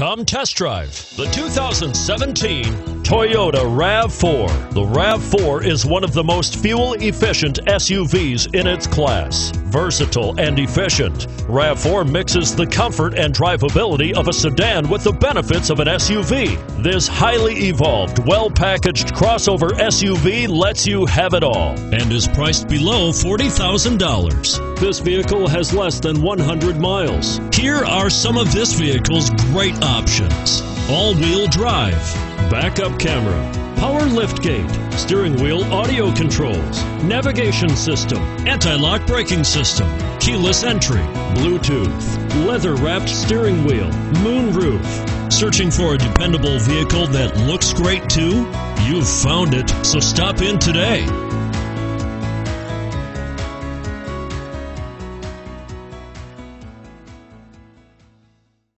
Come test drive the 2017 Toyota RAV4. The RAV4 is one of the most fuel-efficient SUVs in its class. Versatile and efficient, RAV4 mixes the comfort and drivability of a sedan with the benefits of an SUV. This highly evolved, well-packaged crossover SUV lets you have it all and is priced below $40,000. This vehicle has less than 100 miles. Here are some of this vehicle's great options: all-wheel drive, backup camera, power liftgate, steering wheel audio controls, navigation system, anti-lock braking system, keyless entry, Bluetooth, leather-wrapped steering wheel, moonroof. Searching for a dependable vehicle that looks great too? You've found it, so stop in today.